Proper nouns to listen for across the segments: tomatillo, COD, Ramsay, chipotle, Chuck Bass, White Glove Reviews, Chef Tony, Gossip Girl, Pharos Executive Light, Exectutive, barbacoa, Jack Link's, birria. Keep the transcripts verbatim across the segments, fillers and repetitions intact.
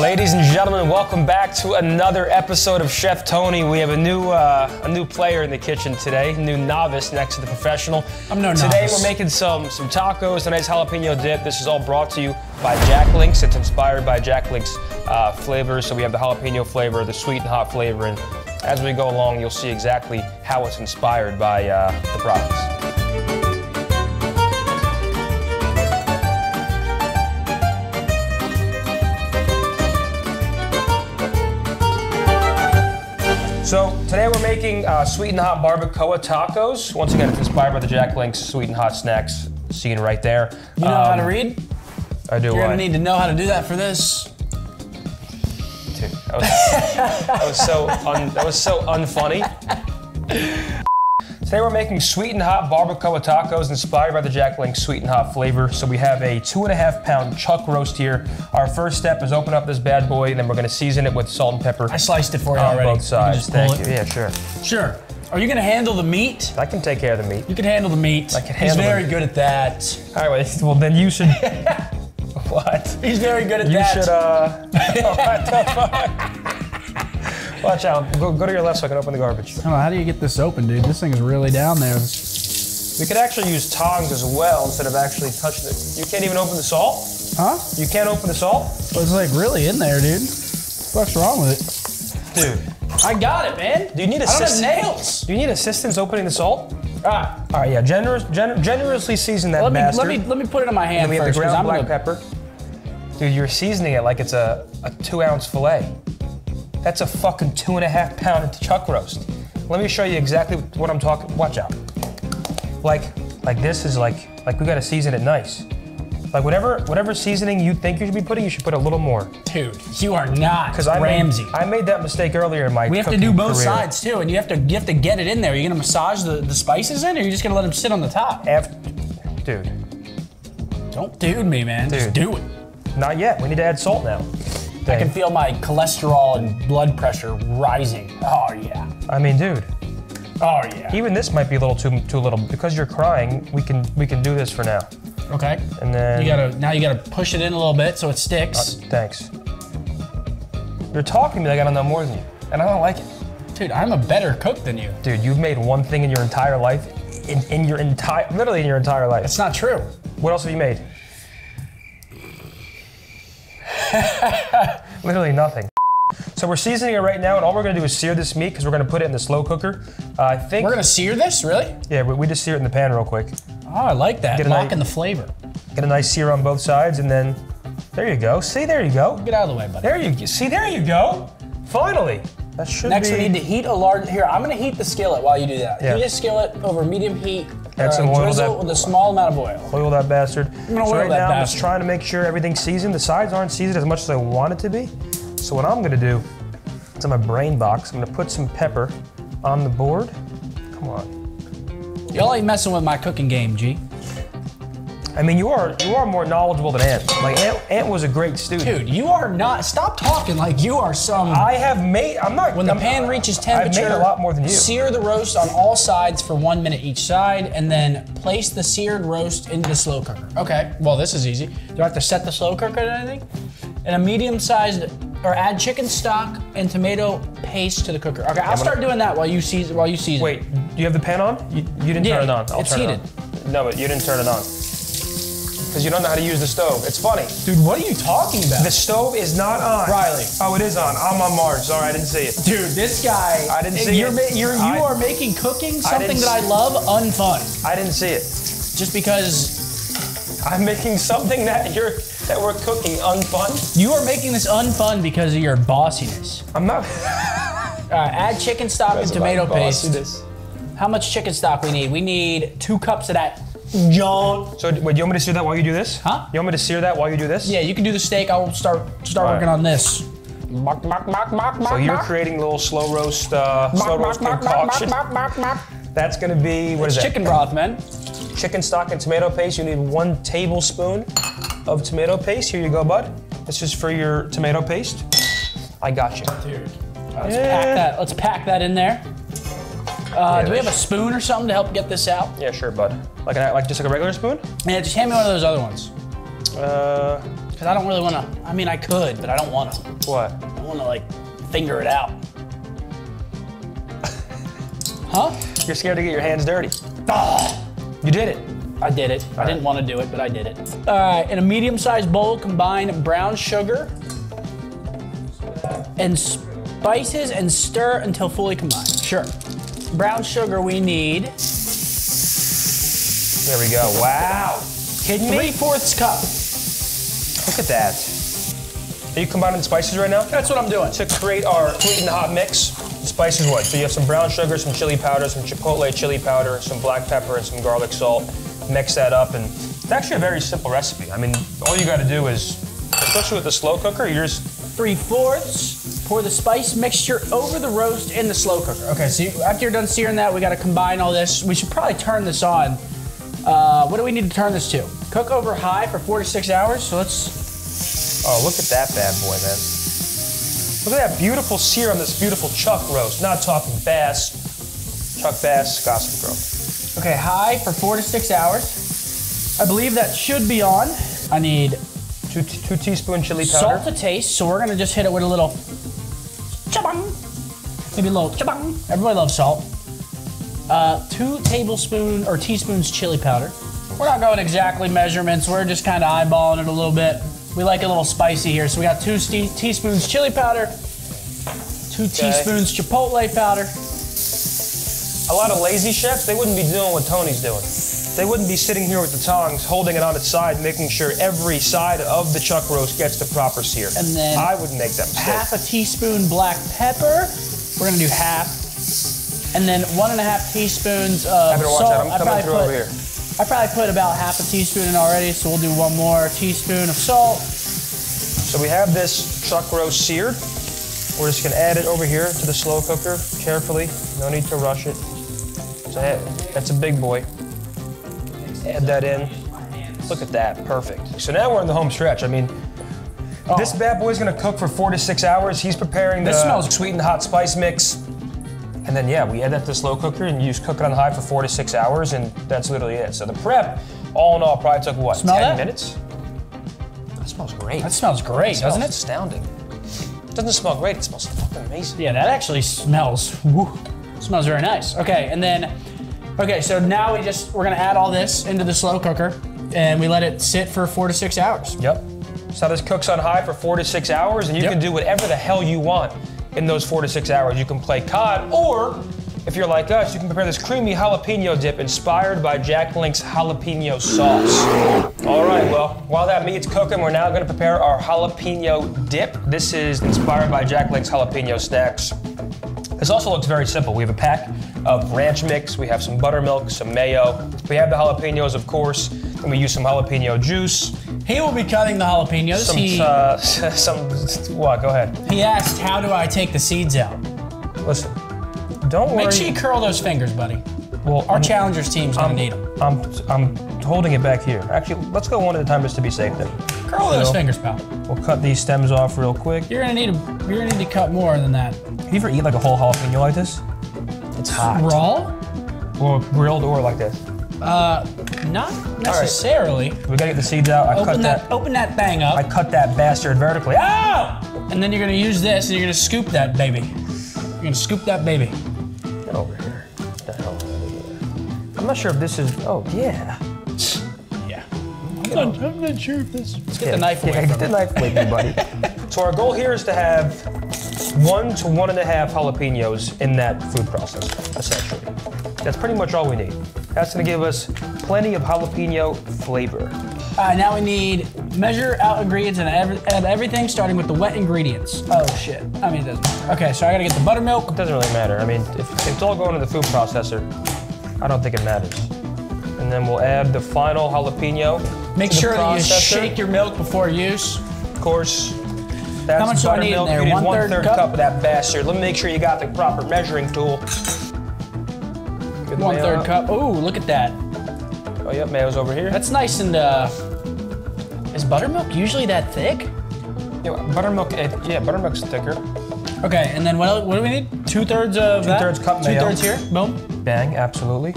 Ladies and gentlemen, welcome back to another episode of Chef Tony. We have a new uh, a new player in the kitchen today, new novice next to the professional. I'm no novice. Today we're making some some tacos, a nice jalapeno dip. This is all brought to you by Jack Link's. It's inspired by Jack Link's uh, flavors. So we have the jalapeno flavor, the sweet and hot flavor, and as we go along, you'll see exactly how it's inspired by uh, the products. So today we're making uh, sweet and hot barbacoa tacos. Once again, it's inspired by the Jack Link's sweet and hot snacks scene right there. You know um, how to read? I do. You're what? Gonna need to know how to do that for this. Dude, that, was, that was so un, that was so unfunny. Today we're making sweet and hot barbacoa tacos inspired by the Jack Link's sweet and hot flavor. So we have a two and a half pound chuck roast here. Our first step is open up this bad boy, and then we're gonna season it with salt and pepper. I sliced it for you on already. Both sides. Thank you. Yeah, sure. Sure. Are you gonna handle the meat? I can take care of the meat. You can handle the meat. I can handle it. He's very good at that. All right, well then you should. What? He's very good at you that. You should. Uh... What the fuck? Watch out. Go, go to your left so I can open the garbage. Oh, how do you get this open, dude? This thing is really down there. We could actually use tongs as well instead of actually touching it. You can't even open the salt? Huh? You can't open the salt? Well, it's like really in there, dude. What's wrong with it? Dude. I got it, man. Do you need assistance? I don't have nails. Do you need assistance opening the salt? Ah. All right, yeah. Generous, gener generously season that, let me, master. Let me, let me put it in my hand first. We have the ground black pepper. Dude, you're seasoning it like it's a, a two ounce filet. That's a fucking two and a half pound of chuck roast. Let me show you exactly what I'm talking. Watch out. Like, like this is like, like we gotta season it nice. Like whatever, whatever seasoning you think you should be putting, you should put a little more. Dude, you are not Ramsay. I made that mistake earlier in my. We have to do both career. sides too, and you have to, you have to get it in there. Are you gonna massage the, the spices in, or are you just gonna let them sit on the top? After, dude. Don't dude me, man. Dude. Just do it. Not yet. We need to add salt now. Thing. I can feel my cholesterol and blood pressure rising. Oh yeah. I mean, dude. Oh yeah. Even this might be a little too too little because you're crying. We can we can do this for now. Okay. And then you gotta now you gotta push it in a little bit so it sticks. Uh, thanks. You're talking to me like I don't know more than you, and I don't like it. Dude, I'm a better cook than you. Dude, you've made one thing in your entire life, in in your entire literally in your entire life. It's not true. What else have you made? Literally nothing. So we're seasoning it right now, and all we're gonna do is sear this meat because we're gonna put it in the slow cooker. Uh, I think we're gonna sear this, really? Yeah, we, we just sear it in the pan real quick. Oh, I like that. Locking the flavor. Get a nice sear on both sides, and then there you go. See, there you go. Get out of the way, buddy. There you go. See, there you go. Finally. That should Next, be... we need to heat a large. Here, I'm gonna heat the skillet while you do that. Yeah. Heat a skillet over medium heat. Add some oil that, with a small amount of oil. Oil that bastard. I'm gonna so oil right that now, bastard. I'm just trying to make sure everything's seasoned. The sides aren't seasoned as much as I want it to be. So what I'm gonna do is, I'm a brain box. I'm gonna put some pepper on the board. Come on. Y'all ain't messing with my cooking game, G. I mean, you are you are more knowledgeable than Ant. Like Ant, Ant was a great student. Dude, you are not. Stop talking like you are some. I have made. I'm not. When the I'm, pan reaches temperature, I've made a lot more than you. Sear the roast on all sides for one minute each side, and then place the seared roast into the slow cooker. Okay. Well, this is easy. Do I have to set the slow cooker or anything? And a medium-sized, or add chicken stock and tomato paste to the cooker. Okay, yeah, I'll start gonna... doing that while you season. While you season. Wait, do you have the pan on? You, you didn't yeah, turn it on. I'll it's turn heated. It on. No, but you didn't turn it on. Because you don't know how to use the stove. It's funny. Dude, what are you talking about? The stove is not on. Riley. Oh, it is on. I'm on Mars. Sorry, I didn't see it. Dude, this guy. I didn't see you're it. Ma you're, you I, are making cooking something I that I love unfun. I didn't see it. Just because I'm making something that you're that we're cooking unfun. You are making this unfun because of your bossiness. I'm not. All right, add chicken stock and tomato paste. Bossiness. How much chicken stock we need? We need two cups of that. John. So wait, you want me to sear that while you do this? Huh? You want me to sear that while you do this? Yeah, you can do the steak. I'll start start right. working on this. Mock, mock, mock, mock, so you're mock. creating little slow roast, uh, mock, slow roast mock, concoction. Mock, mock, mock, mock. That's gonna be what it's is that? Chicken broth, man. Chicken stock and tomato paste. You need one tablespoon of tomato paste. Here you go, bud. This is for your tomato paste. I got you. Dude. Right, let's yeah. pack that. Let's pack that in there. Uh, yeah, do we have a spoon or something to help get this out? Yeah, sure, bud. Like, an, like just like a regular spoon? Yeah, just hand me one of those other ones. Uh, Because I don't really want to. I mean, I could, but I don't want to. What? I want to, like, finger it out. Huh? You're scared to get your hands dirty. Oh, you did it. I did it. All I right. didn't want to do it, but I did it. All right, in a medium-sized bowl, combine brown sugar and spices and stir until fully combined. Sure. Brown sugar we need. There we go. Wow. Kidding me? Three-fourths cup. Look at that. Are you combining spices right now? That's what I'm doing. To create our sweet and hot mix, the spices what? So you have some brown sugar, some chili powder, some chipotle chili powder, some black pepper, and some garlic salt. Mix that up, and it's actually a very simple recipe. I mean, all you gotta do is, especially with the slow cooker, you're just... Three-fourths, pour the spice mixture over the roast in the slow cooker. Okay, so you, after you're done searing that, we gotta combine all this. We should probably turn this on. Uh, what do we need to turn this to? Cook over high for four to six hours, so let's... Oh, look at that bad boy, man. Look at that beautiful sear on this beautiful chuck roast. Not talking bass. Chuck Bass, Gossip Girl. Okay, high for four to six hours. I believe that should be on. I need... Two, two teaspoon chili powder. Salt to taste, so we're gonna just hit it with a little... Chabang! Maybe a little chabang. Everybody loves salt. Uh, two tablespoons or teaspoons chili powder. We're not going exactly measurements. We're just kind of eyeballing it a little bit. We like it a little spicy here, so we got two te teaspoons chili powder, two okay. teaspoons chipotle powder. A lot of lazy chefs, they wouldn't be doing what Tony's doing. They wouldn't be sitting here with the tongs, holding it on its side, making sure every side of the chuck roast gets the proper sear. And then I would make that mistake. Half a teaspoon black pepper. We're gonna do half. And then one and a half teaspoons of salt. Watch that. I'm coming through over here. I probably put about half a teaspoon in already, so we'll do one more teaspoon of salt. So we have this chuck roast seared. We're just gonna add it over here to the slow cooker, carefully. No need to rush it. So that's a big boy. Add that in. Look at that, perfect. So now we're in the home stretch. I mean, oh. this bad boy's gonna cook for four to six hours. He's preparing the this smells sweet and hot spice mix. And then, yeah, we add that to the slow cooker, and you just cook it on high for four to six hours, and that's literally it. So the prep, all in all, probably took, what, Smell ten that? minutes? That smells great. That smells great, doesn't it? Astounding. It doesn't smell great, it smells fucking amazing. Yeah, that actually smells, woo, smells very nice. Okay, and then, okay, so now we just, we're gonna add all this into the slow cooker, and we let it sit for four to six hours. Yep. So this cooks on high for four to six hours, and you yep. can do whatever the hell you want. In those four to six hours, you can play C O D, or if you're like us, you can prepare this creamy jalapeno dip inspired by Jack Link's jalapeno sauce. All right, well, while that meat's cooking, we're now gonna prepare our jalapeno dip. This is inspired by Jack Link's jalapeno snacks. This also looks very simple. We have a pack of ranch mix, we have some buttermilk, some mayo, we have the jalapenos, of course, and we use some jalapeno juice. He will be cutting the jalapenos. Some, he, uh, some, what, go ahead. He asked, how do I take the seeds out? Listen, don't worry. Make sure you curl those fingers, buddy. Well, Our I'm, Challengers team's gonna I'm, need them. I'm, I'm holding it back here. Actually, let's go one at a time just to be safe then. Curl so, those fingers, pal. We'll cut these stems off real quick. You're gonna need them. You're gonna need to cut more than that. Have you ever eat like a whole jalapeno like this? It's hot. Raw? Or grilled or like this? Uh, not necessarily. Right. We gotta get the seeds out. I open cut that, that. Open that thing up. I cut that bastard vertically. Oh! And then you're gonna use this, and you're gonna scoop that baby. You're gonna scoop that baby. Get over here. Get the hell out of here. I'm not sure if this is. Oh yeah. Yeah. I'm not, I'm not sure if this. Let's get yeah, the knife. Yeah, away get the knife away, you buddy. So our goal here is to have one to one and a half jalapenos in that food process, essentially. That's pretty much all we need. That's gonna give us plenty of jalapeno flavor. All right, now we need measure out ingredients and add ev everything, starting with the wet ingredients. Oh shit, I mean it doesn't matter. Okay, so I gotta get the buttermilk. It doesn't really matter. I mean, if, if it's all going to the food processor, I don't think it matters. And then we'll add the final jalapeno. Make sure that you shake your milk before use. Of course. That's How much do I need in there? You need one, one third, third cup? cup of that bastard. Let me make sure you got the proper measuring tool. One third up. cup. Ooh, look at that. Oh, yep, mayo's over here. That's nice and, uh, is buttermilk usually that thick? Yeah, buttermilk, it, yeah, buttermilk's thicker. Okay, and then what, what do we need? Two thirds of Two that? Two thirds cup Two mayo. Two thirds here, boom. Bang, absolutely.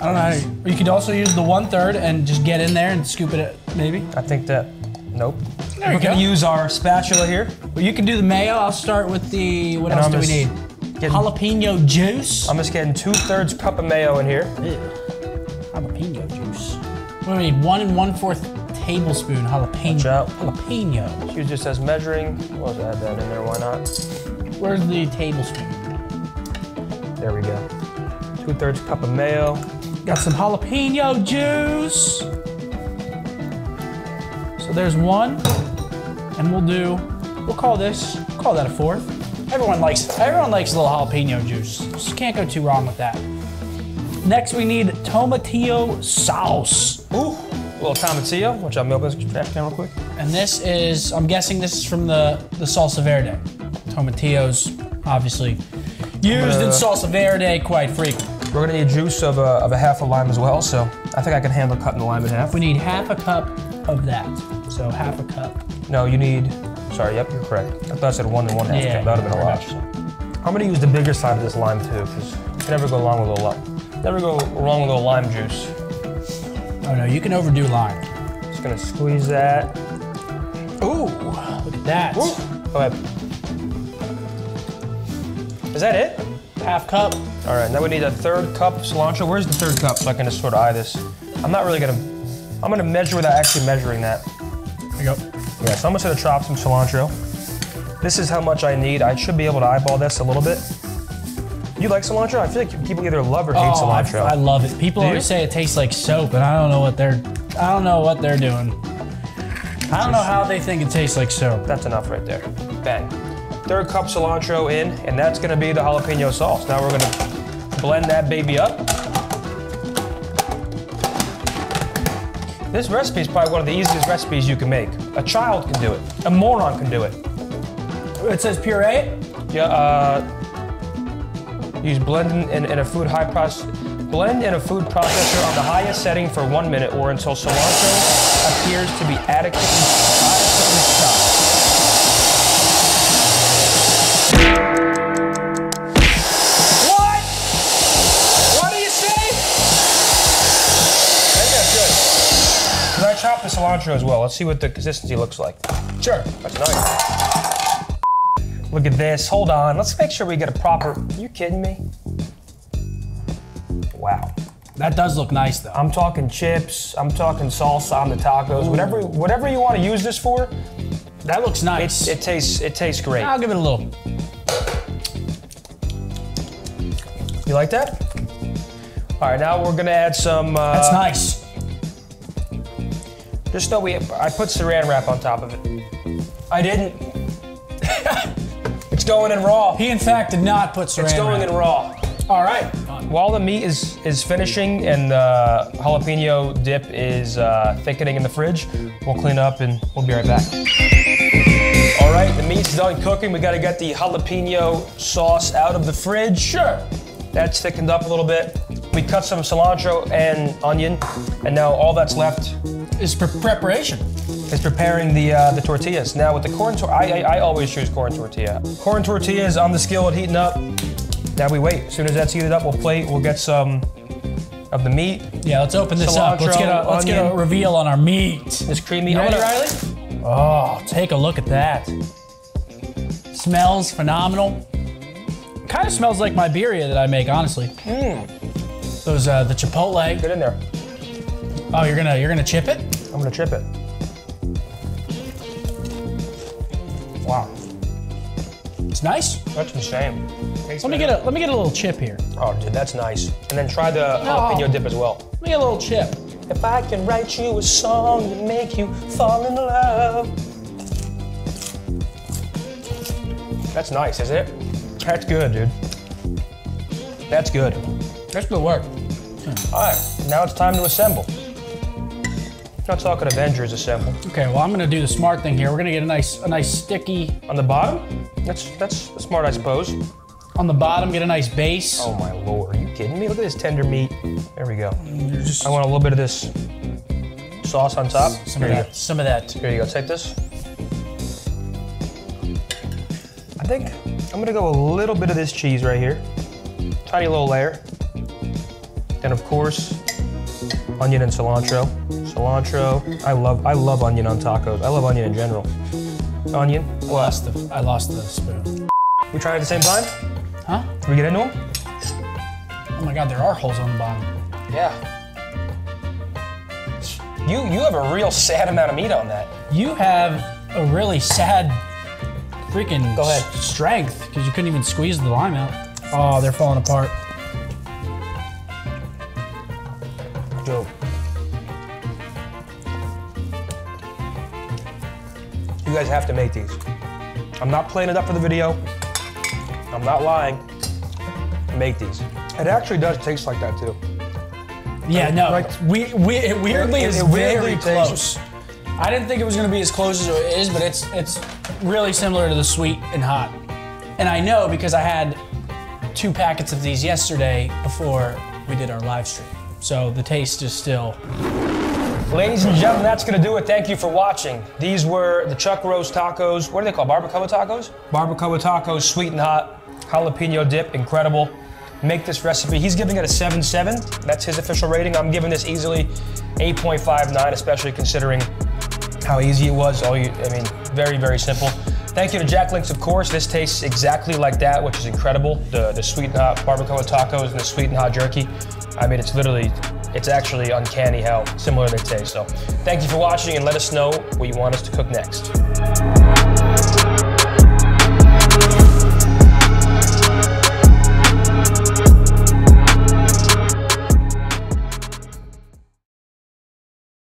I don't know, you could also use the one third and just get in there and scoop it, maybe. I think that Nope. There we We're go. gonna use our spatula here. Well, you can do the mayo. I'll start with the. What and else I'm do we need? Getting, jalapeno juice. I'm just getting two thirds cup of mayo in here. Ew. Jalapeno juice. What do we need? One and one fourth tablespoon jalapeno. Watch out. Jalapeno. She just says measuring. We'll also add that in there. Why not? Where's the tablespoon? There we go. Two thirds cup of mayo. Got some jalapeno juice. So there's one, and we'll do, we'll call this, we'll call that a fourth. Everyone likes, everyone likes a little jalapeno juice. Just can't go too wrong with that. Next we need tomatillo sauce. Ooh, a little tomatillo, which I'll milk this trash down real quick. And this is, I'm guessing this is from the, the salsa verde. Tomatillo's obviously used uh, in salsa verde quite frequently. We're gonna need juice of a, of a half a lime as well, so I think I can handle cutting the lime in half. We need half a cup of that, so half a cup. No, you need, sorry, yep, you're correct. I thought I said one and one half, yeah, that would have been a lot. I'm gonna use the bigger side of this lime too, because you can never go wrong with a lime. Never go wrong with a lime juice. Oh no, you can overdo lime. Just gonna squeeze that. Ooh, look at that. Ooh. Go ahead. Is that it? Half cup. All right, now we need a third cup of cilantro. Where's the third cup so I can just sort of eye this? I'm not really gonna, I'm gonna measure without actually measuring that. There you go. Yeah, so I'm just gonna chop some cilantro. This is how much I need. I should be able to eyeball this a little bit. You like cilantro? I feel like people either love or hate oh, cilantro. I, I love it. People Do always you? say it tastes like soap, and I don't know what they're, I don't know what they're doing. I don't know how they think it tastes like soap. That's enough right there. Bang. Third cup cilantro in, and that's gonna be the jalapeno sauce. Now we're gonna blend that baby up. This recipe is probably one of the easiest recipes you can make. A child can do it. A moron can do it. It says puree? Yeah, uh, use blend in, in a food high process. Blend in a food processor on the highest setting for one minute or until cilantro appears to be adequately chopped. Chop the cilantro as well. Let's see what the consistency looks like. Sure. That's nice. Look at this. Hold on. Let's make sure we get a proper. You kidding me? Wow. That does look nice though. I'm talking chips. I'm talking salsa on the tacos. Ooh. Whatever, whatever you want to use this for. That looks nice. It, it tastes. It tastes great. I'll give it a little. You like that? All right. Now we're gonna add some. Uh, That's nice. Just know we, I put saran wrap on top of it. I didn't. It's going in raw. He in fact did not put saran wrap. It's going wrap. in raw. All right. While the meat is, is finishing and the jalapeno dip is uh, thickening in the fridge, we'll clean up and we'll be right back. All right, the meat's done cooking. We gotta get the jalapeno sauce out of the fridge. Sure. That's thickened up a little bit. We cut some cilantro and onion, and now all that's left is pre preparation. Is preparing the uh, the tortillas. Now with the corn tortilla, I, I, I always choose corn tortilla. Corn tortilla is on the skillet at heating up. Now we wait. As soon as that's heated up, we'll plate. We'll get some of the meat. Yeah, let's open this cilantro, up. Let's get a let's onion. get a reveal on our meat. This creamy. Ready, Riley? Oh, take a look at that. Smells phenomenal. Kind of smells like my birria that I make, honestly. Mm. Those uh, the chipotle. Get in there. Oh, you're gonna you're gonna chip it? I'm gonna chip it. Wow. It's nice. That's the same. Let me get a let me get a little chip here. Oh, dude, that's nice. And then try the jalapeno dip as well. Let me get a little chip. If I can write you a song to make you fall in love. That's nice, is it? That's good, dude. That's good. That's good work. Hmm. All right, now it's time to assemble. I'm not talking Avengers assemble. Okay, well I'm gonna do the smart thing here. We're gonna get a nice, a nice sticky on the bottom. That's that's smart, I suppose. On the bottom, get a nice base. Oh my lord, are you kidding me? Look at this tender meat. There we go. Just... I want a little bit of this sauce on top. Some here of that. Some of that. Here you go. Take this. I think I'm gonna go a little bit of this cheese right here. Tiny little layer. And of course, onion and cilantro. cilantro. I love I love onion on tacos. I love onion in general. Onion? I what? Lost the, I lost the spoon. We try it at the same time? Huh? Did we get into them? Oh my God, there are holes on the bottom. Yeah. You you have a real sad amount of meat on that. You have a really sad freaking Go ahead. strength because you couldn't even squeeze the lime out. Oh, they're falling apart. Joe. You guys have to make these. I'm not playing it up for the video. I'm not lying. Make these. It actually does taste like that too. Yeah, no. Like, we, we it weirdly it, it, it is weirdly very close. I didn't think it was going to be as close as it is, but it's it's really similar to the sweet and hot. And I know because I had two packets of these yesterday before we did our live stream. So the taste is still. Ladies and gentlemen, that's going to do it. Thank you for watching. These were the Chuck Roast tacos. What are they called? Barbacoa tacos? Barbacoa tacos, sweet and hot. Jalapeno dip, incredible. Make this recipe. He's giving it a seven seven. That's his official rating. I'm giving this easily eight point five nine, especially considering how easy it was. All you, I mean, very, very simple. Thank you to Jack Link's, of course. This tastes exactly like that, which is incredible. The, the sweet and hot barbacoa tacos and the sweet and hot jerky. I mean, it's literally, it's actually uncanny how similar they taste. So thank you for watching and let us know what you want us to cook next.